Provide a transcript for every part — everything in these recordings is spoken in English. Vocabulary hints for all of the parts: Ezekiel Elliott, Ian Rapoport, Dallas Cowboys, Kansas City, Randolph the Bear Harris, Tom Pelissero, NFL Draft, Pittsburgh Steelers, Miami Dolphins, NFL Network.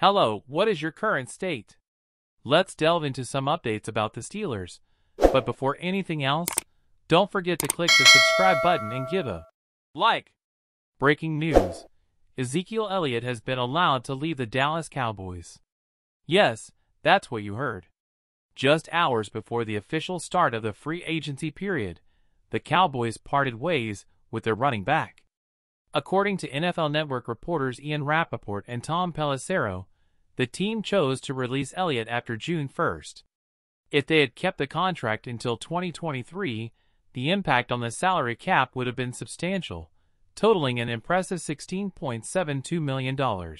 Hello, what is your current state? Let's delve into some updates about the Steelers, but before anything else, don't forget to click the subscribe button and give a like. Breaking news: Ezekiel Elliott has been allowed to leave the Dallas Cowboys. Yes, that's what you heard. Just hours before the official start of the free agency period, the Cowboys parted ways with their running back. According to NFL Network reporters Ian Rapoport and Tom Pelissero, the team chose to release Elliott after June 1st. If they had kept the contract until 2023, the impact on the salary cap would have been substantial, totaling an impressive $16.72 million.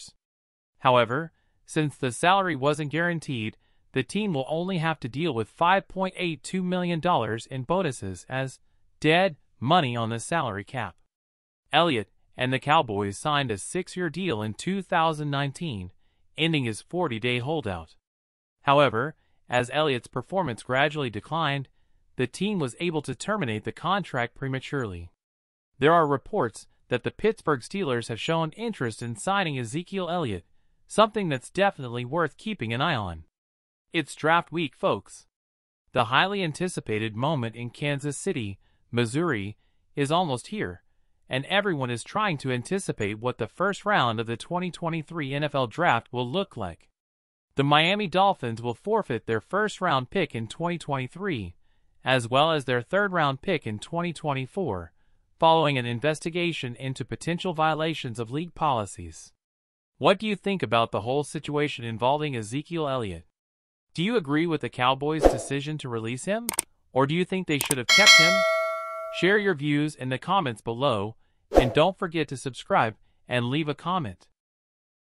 However, since the salary wasn't guaranteed, the team will only have to deal with $5.82 million in bonuses as dead money on the salary cap. Elliott and the Cowboys signed a 6-year deal in 2019, ending his 40-day holdout. However, as Elliott's performance gradually declined, the team was able to terminate the contract prematurely. There are reports that the Pittsburgh Steelers have shown interest in signing Ezekiel Elliott, something that's definitely worth keeping an eye on. It's draft week, folks. The highly anticipated moment in Kansas City, Missouri, is almost here, and everyone is trying to anticipate what the first round of the 2023 NFL Draft will look like. The Miami Dolphins will forfeit their first-round pick in 2023, as well as their third-round pick in 2024, following an investigation into potential violations of league policies. What do you think about the whole situation involving Ezekiel Elliott? Do you agree with the Cowboys' decision to release him, or do you think they should have kept him? Share your views in the comments below, and don't forget to subscribe and leave a comment.